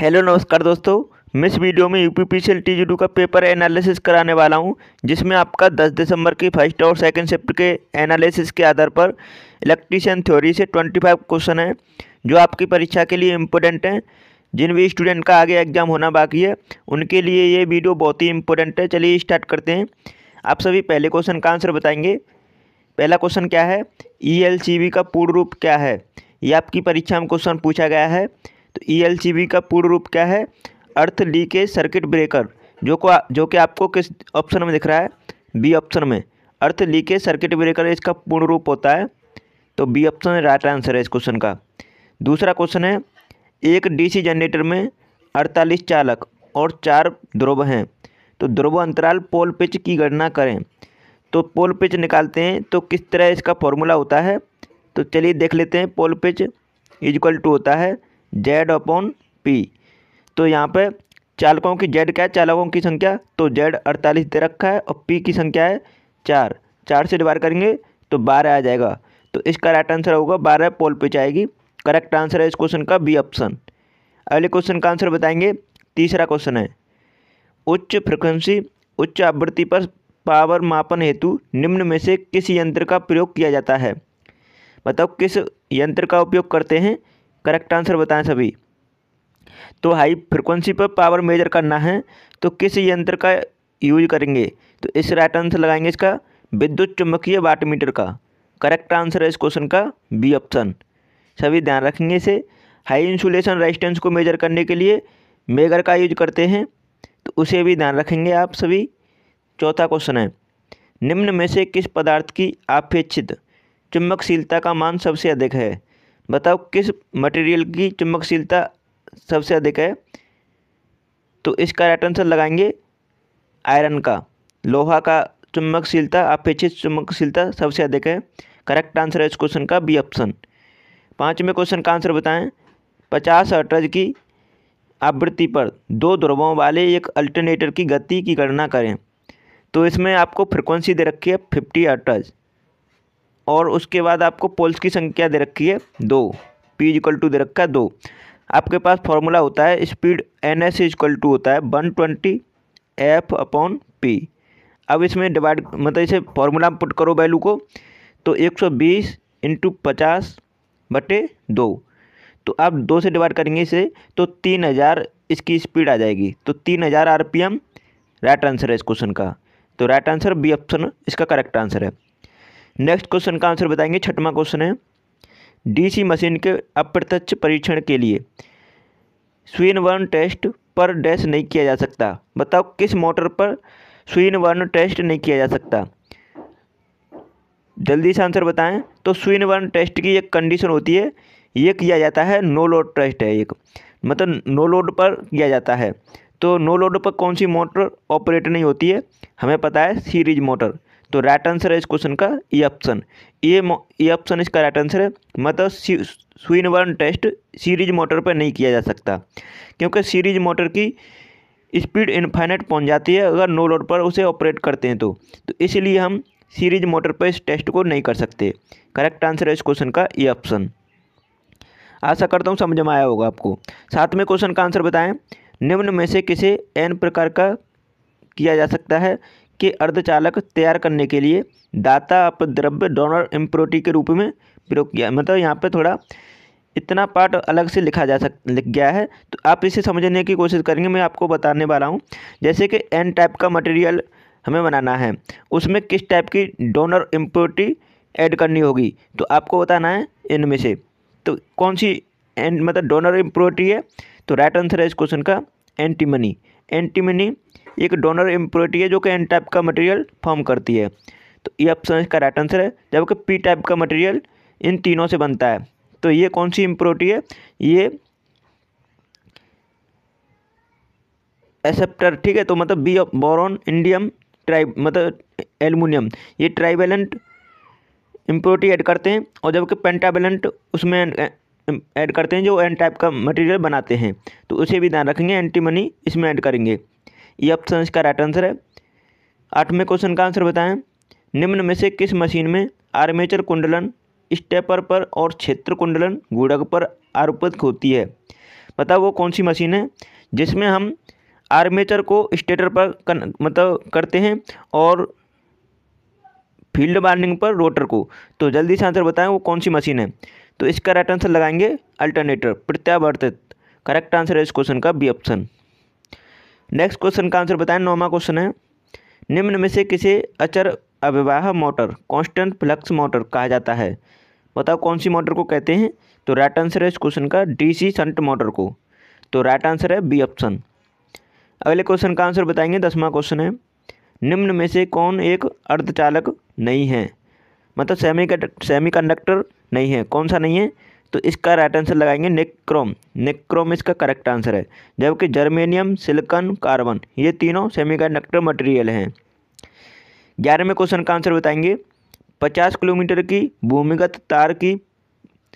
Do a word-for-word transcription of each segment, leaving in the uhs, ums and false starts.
Hello नमस्कार दोस्तों, मैं इस वीडियो में यूपीपीसीएल टीजीडू का पेपर एनालिसिस कराने वाला हूं, जिसमें आपका दस दिसंबर की फर्स्ट और सेकंड शिफ्ट के एनालिसिस के आधार पर इलेक्ट्रीशियन थ्योरी से पच्चीस क्वेश्चन हैं जो आपकी परीक्षा के लिए इम्पोर्टेंट हैं। जिन भी स्टूडेंट का आगे एग्जाम होना बाकी है उनके लिए ये वीडियो बहुत ही इम्पोर्टेंट है। चलिए स्टार्ट करते हैं। आप सभी पहले क्वेश्चन का आंसर बताएँगे। पहला क्वेश्चन क्या है, ई एल सी बी का पूर्ण रूप क्या है? ये आपकी परीक्षा में क्वेश्चन पूछा गया है। तो ई एल सी बी का पूर्ण रूप क्या है? अर्थ लीकेज सर्किट ब्रेकर, जो को जो कि आपको किस ऑप्शन में दिख रहा है? बी ऑप्शन में। अर्थ लीकेज सर्किट ब्रेकर इसका पूर्ण रूप होता है। तो बी ऑप्शन राइट आंसर है इस क्वेश्चन का। दूसरा क्वेश्चन है, एक डीसी जनरेटर में अड़तालीस चालक और चार ध्रुव हैं, तो ध्रुव अंतराल पोल पिच की गणना करें। तो पोल पिच निकालते हैं तो किस तरह इसका फॉर्मूला होता है? तो चलिए देख लेते हैं। पोल पिच इजक्ल टू होता है जेड अपॉन पी। तो यहाँ पे चालकों की जेड क्या है? चालकों की संख्या। तो जेड अड़तालीस दे रखा है और पी की संख्या है चार। चार से डिवाइड करेंगे तो बारह आ जाएगा। तो इसका राइट आंसर होगा बारह, पोल पिच आएगी। करेक्ट आंसर है इस क्वेश्चन का बी ऑप्शन। अगले क्वेश्चन का आंसर बताएंगे। तीसरा क्वेश्चन है, उच्च फ्रिक्वेंसी उच्च आवृत्ति पर पावर मापन हेतु निम्न में से किस यंत्र का प्रयोग किया जाता है? बताओ किस यंत्र का उपयोग करते हैं? करेक्ट आंसर बताएं सभी। तो हाई फ्रिक्वेंसी पर पावर मेजर करना है तो किस यंत्र का यूज करेंगे? तो इस राइट आंसर लगाएंगे इसका विद्युत चुंबकीय वाट मीटर का। करेक्ट आंसर है इस क्वेश्चन का बी ऑप्शन। सभी ध्यान रखेंगे इसे। हाई इंसुलेशन रेजिस्टेंस को मेजर करने के लिए मेगर का यूज करते हैं, तो उसे भी ध्यान रखेंगे आप सभी। चौथा क्वेश्चन है, निम्न में से किस पदार्थ की आपेक्षित चुंबकशीलता का मान सबसे अधिक है? बताओ किस मटेरियल की चुंबकशीलता सबसे अधिक है? तो इसका राइट आंसर लगाएंगे आयरन का। लोहा का चुंबकशीलता अपेक्षित चुंबकशीलता सबसे अधिक है। करेक्ट आंसर है इस क्वेश्चन का बी ऑप्शन। पाँचवें क्वेश्चन का आंसर बताएं। पचास हर्ट्ज की आवृत्ति पर दो ध्रुवों वाले एक अल्टरनेटर की गति की गणना करें। तो इसमें आपको फ्रिक्वेंसी दे रखी है फिफ्टी हर्ट्ज और उसके बाद आपको पोल्स की संख्या दे रखी है दो। पी इक्वल टू दे रखा है दो। आपके पास फॉर्मूला होता है speed N S equal to होता है one twenty F upon P. अब इसमें डिवाइड मतलब इसे फॉर्मूला पुट करो वैल्यू को। तो एक सौ बीस इंटू पचास बटे दो। तो आप दो से डिवाइड करेंगे इसे तो तीन हज़ार इसकी स्पीड आ जाएगी। तो तीन हज़ार R P M right answer है इस क्वेश्चन का। तो राइट आंसर बी ऑप्शन इसका करेक्ट आंसर है। नेक्स्ट क्वेश्चन का आंसर बताएंगे। छठवां क्वेश्चन है, डीसी मशीन के अप्रत्यक्ष परीक्षण के लिए स्विनबर्न टेस्ट पर डैश नहीं किया जा सकता। बताओ किस मोटर पर स्विनबर्न टेस्ट नहीं किया जा सकता? जल्दी से आंसर बताएं। तो स्विनबर्न टेस्ट की एक कंडीशन होती है, ये किया जाता है नो लोड टेस्ट है, एक मतलब नो लोड पर किया जाता है। तो नो लोड पर कौन सी मोटर ऑपरेट नहीं होती है? हमें पता है सीरीज मोटर। तो राइट आंसर है इस क्वेश्चन का ई ऑप्शन। ये ई ऑप्शन इसका राइट आंसर है। मतलब स्विनबर्न टेस्ट सीरीज मोटर पर नहीं किया जा सकता, क्योंकि सीरीज मोटर की स्पीड इनफाइनाइट पहुंच जाती है अगर नो लोड पर उसे ऑपरेट करते हैं तो, तो इसलिए हम सीरीज मोटर पर इस टेस्ट को नहीं कर सकते। करेक्ट आंसर है इस क्वेश्चन का ई ऑप्शन। आशा करता हूँ समझ में आया होगा आपको। सातवें क्वेश्चन का आंसर बताएं। निम्न में से किसे एन प्रकार का किया जा सकता है के अर्धचालक तैयार करने के लिए दाता अपद्रव्य डोनर इम्प्योरिटी के रूप में प्रयोग किया? मतलब यहाँ पे थोड़ा इतना पार्ट अलग से लिखा जा सक लिख गया है, तो आप इसे समझने की कोशिश करेंगे। मैं आपको बताने वाला हूँ। जैसे कि एन टाइप का मटेरियल हमें बनाना है, उसमें किस टाइप की डोनर इम्प्योरिटी ऐड करनी होगी? तो आपको बताना है इनमें से तो कौन सी एन मतलब डोनर इम्प्योरिटी है। तो राइट आंसर है इस क्वेश्चन का एंटीमनी। एंटीमनी एक डोनर इम्प्योरिटी है जो कि एन टाइप का मटेरियल फॉर्म करती है। तो ये ऑप्शन इसका राइट आंसर है। जबकि पी टाइप का मटेरियल इन तीनों से बनता है। तो ये कौन सी इम्प्योरिटी है? ये एक्सेप्टर, ठीक है। तो मतलब बी बोरॉन इंडियम ट्राइब मतलब एल्युमिनियम, ये ट्राइवेलेंट इम्प्योरिटी ऐड करते हैं। और जबकि पेंटावेलेंट उसमें ऐड करते हैं जो एन टाइप का मटेरियल बनाते हैं, तो उसे भी ध्यान रखेंगे। एंटीमनी इसमें ऐड करेंगे। ये ऑप्शन इसका राइट आंसर है। आठवें क्वेश्चन का आंसर बताएं। निम्न में से किस मशीन में आर्मेचर कुंडलन स्टेपर पर और क्षेत्र कुंडलन घूर्णक पर आरोपित होती है? बताओ वो कौन सी मशीन है जिसमें हम आर्मेचर को स्टेटर पर कन, मतलब करते हैं और फील्ड वाइंडिंग पर रोटर को। तो जल्दी से आंसर बताएं वो कौन सी मशीन है। तो इसका राइट आंसर लगाएंगे अल्टरनेटर, प्रत्यावर्तित। करेक्ट आंसर है इस क्वेश्चन का बी ऑप्शन। नेक्स्ट क्वेश्चन का आंसर बताएं, नौवां क्वेश्चन है। निम्न में से किसे अचर अविवाह मोटर कांस्टेंट फ्लक्स मोटर कहा जाता है? बताओ कौन सी मोटर को कहते हैं। तो राइट आंसर है इस क्वेश्चन का डीसी शंट मोटर को। तो राइट आंसर है बी ऑप्शन। अगले क्वेश्चन का आंसर बताएंगे, दसवां क्वेश्चन है। निम्न में से कौन एक अर्धचालक नहीं है, मतलब सेमी सेमी कंडक्टर नहीं है, कौन सा नहीं है? तो इसका राइट आंसर लगाएंगे निक्रोम। निक्रोम इसका करेक्ट आंसर है, जबकि जर्मेनियम, सिलिकॉन, कार्बन ये तीनों सेमी कंडक्टर मटेरियल हैं। ग्यारहवें क्वेश्चन का आंसर बताएंगे, पचास किलोमीटर की भूमिगत तार की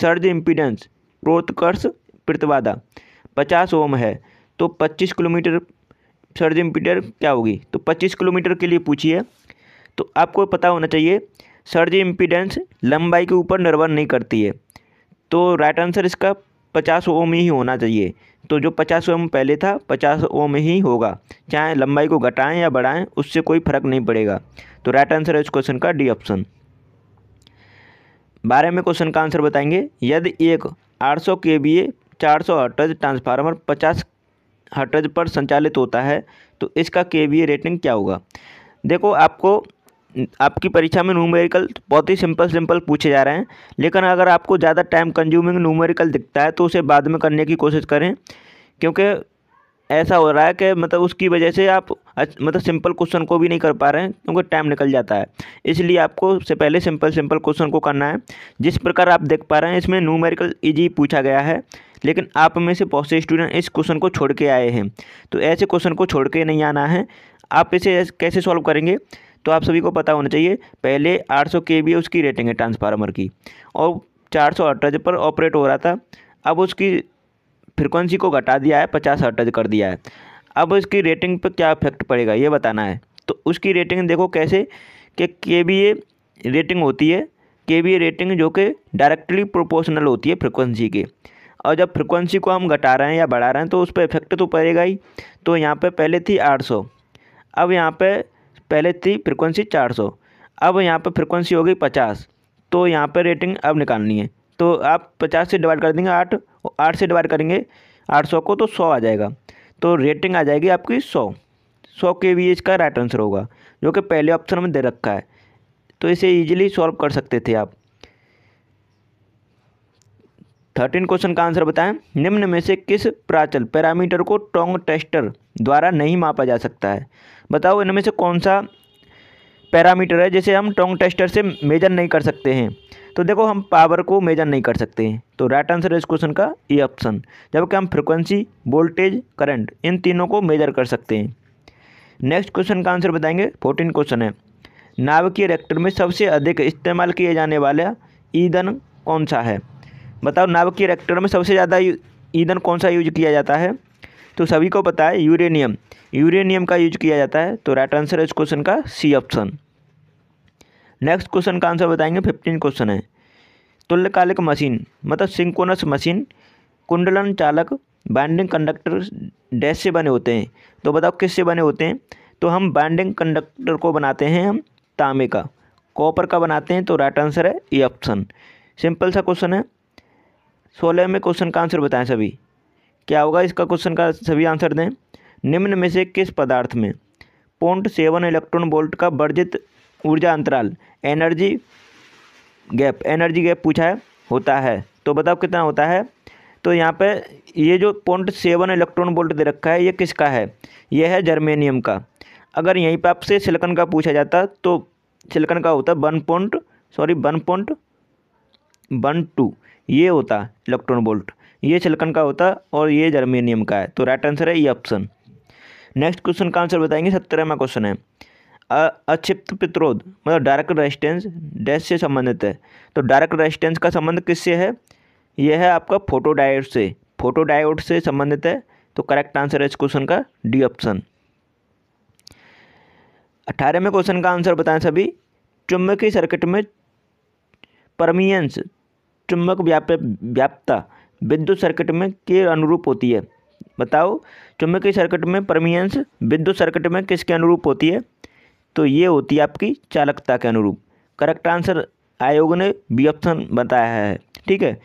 सर्ज इम्पीडेंस प्रोत्कर्ष प्रतिबाधा पचास ओम है, तो पच्चीस किलोमीटर सर्ज इम्पीडेंस क्या होगी? तो पच्चीस किलोमीटर के लिए पूछिए, तो आपको पता होना चाहिए सर्ज इम्पीडेंस लंबाई के ऊपर निर्भर नहीं करती है, तो राइट आंसर इसका पचास ओम ही होना चाहिए। तो जो पचास ओम पहले था पचास ओम ही होगा, चाहे लंबाई को घटाएं या बढ़ाएं उससे कोई फर्क नहीं पड़ेगा। तो राइट आंसर है इस क्वेश्चन का डी ऑप्शन। बारहवें क्वेश्चन का आंसर बताएंगे, यदि एक आठ सौ के वी ए चार सौ हर्ट्ज ट्रांसफार्मर पचास हर्ट्ज पर संचालित होता है तो इसका के वी ए रेटिंग क्या होगा? देखो आपको आपकी परीक्षा में न्यूमेरिकल बहुत ही सिंपल सिंपल पूछे जा रहे हैं, लेकिन अगर आपको ज़्यादा टाइम कंज्यूमिंग न्यूमेरिकल दिखता है तो उसे बाद में करने की कोशिश करें, क्योंकि ऐसा हो रहा है कि मतलब उसकी वजह से आप मतलब सिंपल क्वेश्चन को भी नहीं कर पा रहे हैं क्योंकि टाइम निकल जाता है। इसलिए आपको से पहले सिंपल सिंपल क्वेश्चन को करना है। जिस प्रकार आप देख पा रहे हैं इसमें न्यूमेरिकल ईजी पूछा गया है, लेकिन आप में से बहुत से स्टूडेंट इस क्वेश्चन को छोड़ के आए हैं, तो ऐसे क्वेश्चन को छोड़ के नहीं आना है। आप इसे कैसे सॉल्व करेंगे? तो आप सभी को पता होना चाहिए पहले आठ सौ केवीए उसकी रेटिंग है ट्रांसफार्मर की, और चार सौ हर्ट्ज पर ऑपरेट हो रहा था। अब उसकी फ्रिक्वेंसी को घटा दिया है, पचास हर्ट्ज कर दिया है। अब उसकी रेटिंग पर क्या इफेक्ट पड़ेगा ये बताना है। तो उसकी रेटिंग देखो कैसे कि केवीए रेटिंग होती है, केवीए रेटिंग जो कि डायरेक्टली प्रोपोर्शनल होती है फ्रिक्वेंसी के, और जब फ्रिक्वेंसी को हम घटा रहे हैं या बढ़ा रहे हैं तो उस पर इफेक्ट तो पड़ेगा ही। तो यहाँ पर पहले थी आठ सौ, अब यहाँ पर पहले थी फ्रिक्वेंसी चार सौ, अब यहाँ पर फ्रिक्वेंसी हो गई पचास, तो यहाँ पर रेटिंग अब निकालनी है। तो आप पचास से डिवाइड कर देंगे आठ, आठ से डिवाइड करेंगे आठ सौ को तो सौ आ जाएगा, तो रेटिंग आ जाएगी आपकी सौ। सौ के वी इसका राइट आंसर होगा, जो कि पहले ऑप्शन में दे रखा है, तो इसे ईजिली सॉल्व कर सकते थे आप। थर्टीन क्वेश्चन का आंसर बताएं, निम्न में से किस प्राचल पैरामीटर को टोंग टेस्टर द्वारा नहीं मापा जा सकता है? बताओ इनमें से कौन सा पैरामीटर है जिसे हम टोंग टेस्टर से मेजर नहीं कर सकते हैं? तो देखो हम पावर को मेजर नहीं कर सकते हैं, तो राइट आंसर है इस क्वेश्चन का ए ऑप्शन, जबकि हम फ्रिक्वेंसी, वोल्टेज, करंट इन तीनों को मेजर कर सकते हैं। नेक्स्ट क्वेश्चन का आंसर बताएंगे, फोर्टीन क्वेश्चन है। नाभिकीय रिएक्टर में सबसे अधिक इस्तेमाल किए जाने वाला ईंधन कौन सा है? बताओ नाभिकीय रिएक्टर में सबसे ज़्यादा ईंधन कौन सा यूज किया जाता है? तो सभी को पता है यूरेनियम, यूरेनियम का यूज किया जाता है। तो राइट आंसर है इस क्वेश्चन का सी ऑप्शन। नेक्स्ट क्वेश्चन का आंसर बताएंगे, फिफ्टीन क्वेश्चन है। तुल्यकालिक मशीन मतलब सिंक्रोनस मशीन कुंडलन चालक बाइंडिंग कंडक्टर डैश से बने होते हैं, तो बताओ किससे बने होते हैं? तो हम बाइंडिंग कंडक्टर को बनाते हैं हम तांबे का, कॉपर का बनाते हैं, तो राइट आंसर है ए ऑप्शन। सिंपल सा क्वेश्चन है। सोलह में क्वेश्चन का आंसर बताएं सभी, क्या होगा इसका क्वेश्चन का? सभी आंसर दें। निम्न में से किस पदार्थ में पॉइंट सेवन इलेक्ट्रॉन वोल्ट का वर्जित ऊर्जा अंतराल एनर्जी गैप एनर्जी गैप पूछा है होता है? तो बताओ कितना होता है? तो यहाँ पे ये जो पॉइंट सेवन इलेक्ट्रॉन वोल्ट दे रखा है ये किसका है? यह है जर्मेनियम का। अगर यहीं पर आपसे सिलिकॉन का पूछा जाता तो सिलिकॉन का होता one point sorry one point one two ये होता इलेक्ट्रॉन वोल्ट, ये सिलिकॉन का होता और ये जर्मेनियम का है। तो राइट आंसर है ये ऑप्शन। नेक्स्ट क्वेश्चन का आंसर बताएंगे, सत्रहवां क्वेश्चन है। अक्षिप्त प्रतिरोध मतलब डायरेक्ट रेजिस्टेंस डैश से संबंधित है, तो डायरेक्ट रेजिस्टेंस का संबंध किससे है? यह है आपका फोटोडायोड से, फोटोडायोड से संबंधित है। तो करेक्ट आंसर है इस क्वेश्चन का डी ऑप्शन। अठारहवें क्वेश्चन का आंसर बताएं सभी, चुंबकीय सर्किट में परमियंस चुंबक व्याप व्याप्ता विद्युत सर्किट में के अनुरूप होती है। बताओ चुंबकीय सर्किट में परमियंस विद्युत सर्किट में किसके अनुरूप होती है? तो ये होती है आपकी चालकता के अनुरूप। करेक्ट आंसर आयोग ने बी ऑप्शन बताया है, ठीक है,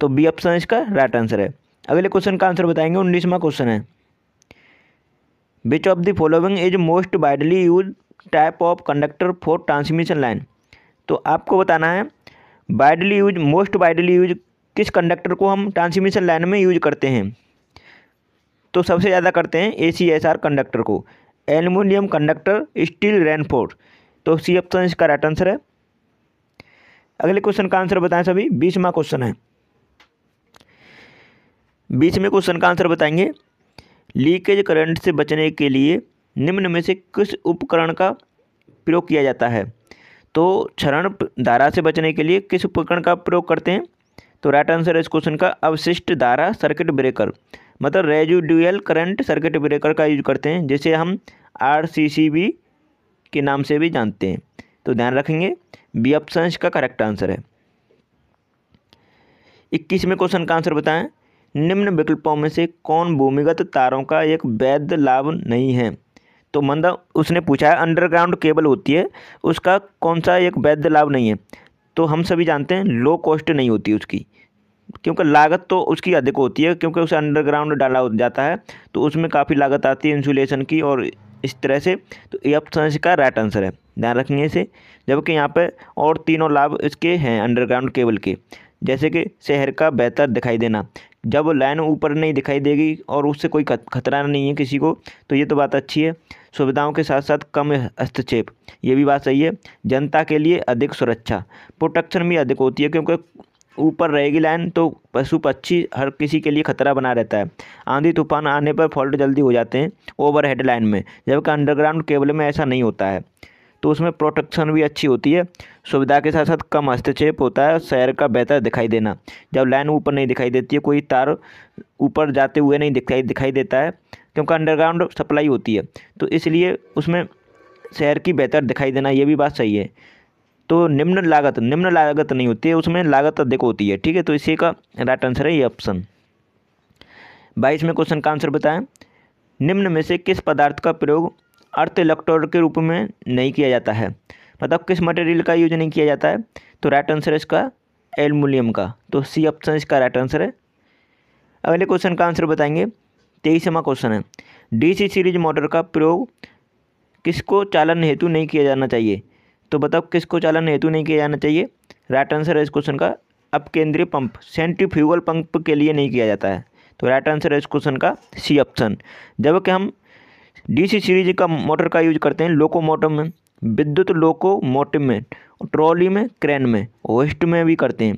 तो बी ऑप्शन इसका राइट आंसर है। अगले क्वेश्चन का आंसर बताएंगे, उन्नीसवां क्वेश्चन है, which of the following is most widely use type of conductor for transmission line. तो आपको बताना है widely use, most widely use किस कंडक्टर को हम ट्रांसमिशन लाइन में यूज करते हैं? तो सबसे ज़्यादा करते हैं A C S R conductor को, एल्युमिनियम कंडक्टर, स्टील, रेनफोर्स। तो सी ऑप्शन इसका राइट आंसर है। अगले क्वेश्चन का आंसर बताएं सभी, बीसवां क्वेश्चन है। बीसवें क्वेश्चन का आंसर बताएंगे, लीकेज करंट से बचने के लिए निम्न में से किस उपकरण का प्रयोग किया जाता है? तो क्षरण धारा से बचने के लिए किस उपकरण का प्रयोग करते हैं? तो राइट आंसर है इस क्वेश्चन का अवशिष्ट धारा सर्किट ब्रेकर, मतलब रेजिडुअल करंट सर्किट ब्रेकर का यूज करते हैं, जिसे हम आर सी सी बी के नाम से भी जानते हैं। तो ध्यान रखेंगे, बी ऑप्शन इसका करेक्ट आंसर है। इक्कीसवें क्वेश्चन का आंसर बताएं, निम्न विकल्पों में से कौन भूमिगत तारों का एक वैध लाभ नहीं है? तो मतलब उसने पूछा है अंडरग्राउंड केबल होती है, उसका कौन सा एक वैध लाभ नहीं है? तो हम सभी जानते हैं लो कॉस्ट नहीं होती उसकी, क्योंकि लागत तो उसकी अधिक होती है, क्योंकि उसे अंडरग्राउंड डाला जाता है तो उसमें काफ़ी लागत आती है इंसुलेशन की और इस तरह से। तो ये ऑप्शन इसका राइट आंसर है, ध्यान रखेंगे इसे। जबकि यहाँ पर और तीनों लाभ इसके हैं अंडरग्राउंड केबल के, जैसे कि शहर का बेहतर दिखाई देना, जब लाइन ऊपर नहीं दिखाई देगी और उससे कोई खतरा नहीं है किसी को, तो ये तो बात अच्छी है। सुविधाओं के साथ साथ कम हस्तक्षेप, ये भी बात सही है। जनता के लिए अधिक सुरक्षा, प्रोटेक्शन भी अधिक होती है, क्योंकि ऊपर रहेगी लाइन तो पशु पक्षी हर किसी के लिए खतरा बना रहता है, आंधी तूफान आने पर फॉल्ट जल्दी हो जाते हैं ओवरहेड लाइन में, जबकि अंडरग्राउंड केबल में ऐसा नहीं होता है। तो उसमें प्रोटेक्शन भी अच्छी होती है, सुविधा के साथ साथ कम हस्तक्षेप होता है, शहर का बेहतर दिखाई देना, जब लाइन ऊपर नहीं दिखाई देती है, कोई तार ऊपर जाते हुए नहीं दिखाई दिखाई देता है, क्योंकि अंडरग्राउंड सप्लाई होती है, तो इसलिए उसमें शहर की बेहतर दिखाई देना, ये भी बात सही है। तो निम्न लागत, निम्न लागत नहीं होती है, उसमें लागत अधिक होती है, ठीक है, तो इसी का राइट आंसर है ये ऑप्शन। बाईसवें क्वेश्चन का आंसर बताएं, निम्न में से किस पदार्थ का प्रयोग अर्थ इलेक्ट्रोड के रूप में नहीं किया जाता है? मतलब किस मटेरियल का यूज नहीं किया जाता है? तो राइट आंसर है इसका एल्युमिनियम का, तो सी ऑप्शन इसका राइट आंसर है। अगले क्वेश्चन का आंसर बताएंगे, तेईसवां क्वेश्चन है, डीसी सीरीज मोटर का प्रयोग किसको चालन हेतु नहीं किया जाना चाहिए? तो बताओ किसको चालन हेतु नहीं किया जाना चाहिए? राइट आंसर है इस क्वेश्चन का अपकेंद्रीय पंप, सेंट्रीफ्यूगल पंप के लिए नहीं किया जाता है। तो राइट आंसर है इस क्वेश्चन का सी ऑप्शन। जबकि हम डीसी सीरीज का मोटर का यूज करते हैं लोकोमोटिव में, विद्युत लोकोमोटिव में, ट्रॉली में, क्रेन में, होस्ट में भी करते हैं,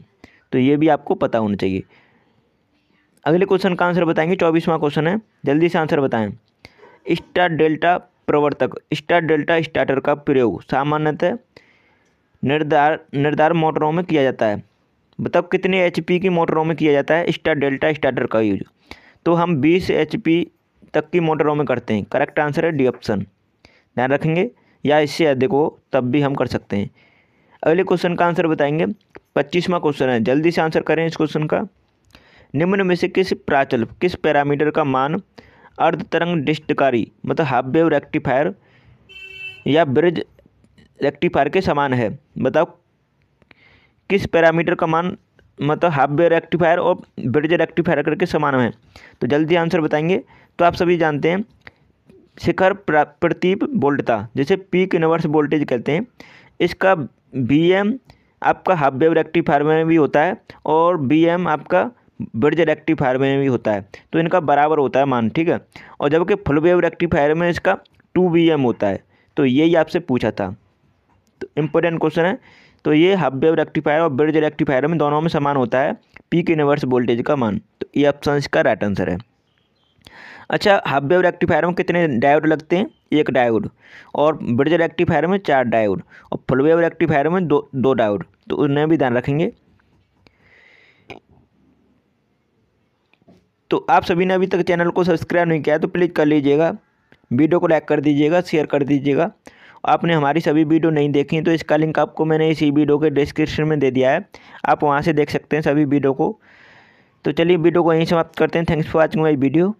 तो ये भी आपको पता होना चाहिए। अगले क्वेश्चन का आंसर बताएंगे, चौबीसवां क्वेश्चन है, जल्दी से आंसर बताएं। स्टार डेल्टा प्रवर्तक, स्टार डेल्टा स्टार्टर का प्रयोग सामान्यतः निर्धार निर्धार मोटरों में किया जाता है। मतलब कितने एच पी की मोटरों में किया जाता है स्टार डेल्टा स्टार्टर का यूज? तो हम बीस एच पी तक की मोटरों में करते हैं। करेक्ट आंसर है डी ऑप्शन, ध्यान रखेंगे, या इससे अधिक हो तब भी हम कर सकते हैं। अगले क्वेश्चन का आंसर बताएंगे, पच्चीसवां क्वेश्चन है, जल्दी से आंसर करें इस क्वेश्चन का। निम्न में से किस प्राचल, किस पैरामीटर का मान अर्ध तरंग डिस्टकारी, मतलब हाफ वेव रेक्टिफायर या ब्रिज रेक्टिफायर के समान है? बताओ किस पैरामीटर का मान मतलब हाफ वेव रेक्टिफायर और ब्रिज रेक्टिफायर करके समान है? तो जल्दी आंसर बताएंगे। तो आप सभी जानते हैं शिखर प्रतीप वोल्टता, जिसे पीक इन्वर्स वोल्टेज कहते हैं, इसका बी एम आपका हाफ वेव रेक्टिफायर में भी होता है और बी एम आपका ब्रिज रेक्टिफायर में भी होता है, तो इनका बराबर होता है मान, ठीक है। और जबकि फुल वेव रेक्टिफायर में इसका टू बी एम होता है। तो यही आपसे पूछा था, तो इम्पोर्टेंट क्वेश्चन है। तो ये हाफ वेव रेक्टिफायर और ब्रिज रेक्टिफायर में दोनों में समान होता है पीक इन्वर्स वोल्टेज का मान, तो ये ऑप्शन इसका राइट आंसर है। अच्छा, हाफ वेव रेक्टिफायर में कितने डायोड लगते हैं? एक डायोड। और ब्रिज रेक्टिफायर में चार डायोड और फुल वेव रेक्टिफायर में दो दो डायोड, तो उन्हें भी ध्यान रखेंगे। तो आप सभी ने अभी तक चैनल को सब्सक्राइब नहीं किया तो प्लीज़ कर लीजिएगा, वीडियो को लाइक कर दीजिएगा, शेयर कर दीजिएगा। आपने हमारी सभी वीडियो नहीं देखी तो इसका लिंक आपको मैंने इसी वीडियो के डिस्क्रिप्शन में दे दिया है, आप वहाँ से देख सकते हैं सभी वीडियो को। तो चलिए वीडियो को यहीं समाप्त करते हैं। Thanks for watching my video.